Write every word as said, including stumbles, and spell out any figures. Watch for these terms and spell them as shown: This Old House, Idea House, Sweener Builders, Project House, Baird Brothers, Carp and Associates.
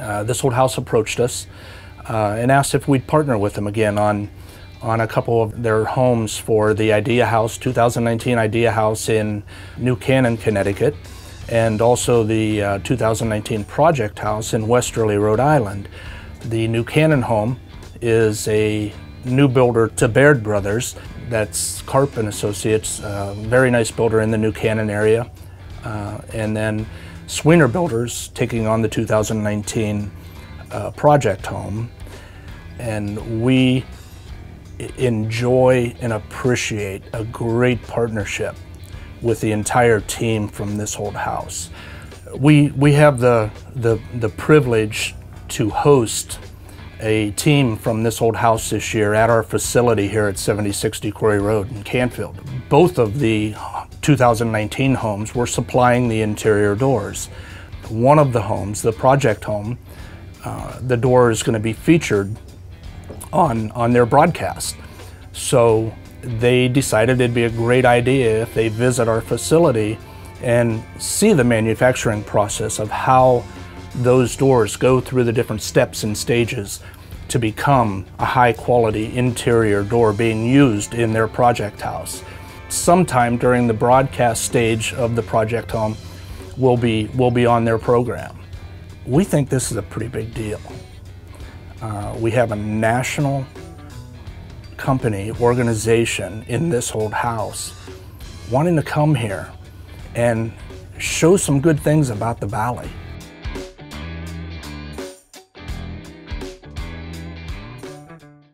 uh, This Old House approached us uh, and asked if we'd partner with them again on on a couple of their homes for the Idea House, two thousand nineteen Idea House in New Canaan, Connecticut, and also the uh, two thousand nineteen Project House in Westerly, Rhode Island. The New Canaan home is a new builder to Baird Brothers. That's Carp and Associates, a very nice builder in the New Canaan area. Uh, and then Sweener Builders taking on the two thousand nineteen uh, project home. And we enjoy and appreciate a great partnership with the entire team from This Old House. We, we have the, the, the privilege to host a team from This Old House this year at our facility here at seventy sixty Quarry Road in Canfield. Both of the two thousand nineteen homes were supplying the interior doors. One of the homes, the project home, uh, the door is going to be featured on, on their broadcast. So they decided it'd be a great idea if they visit our facility and see the manufacturing process of how those doors go through the different steps and stages to become a high-quality interior door being used in their project house. Sometime during the broadcast stage of the project home, we'll be, we'll be on their program. We think this is a pretty big deal. Uh, we have a national company, organization in This Old House wanting to come here and show some good things about the valley.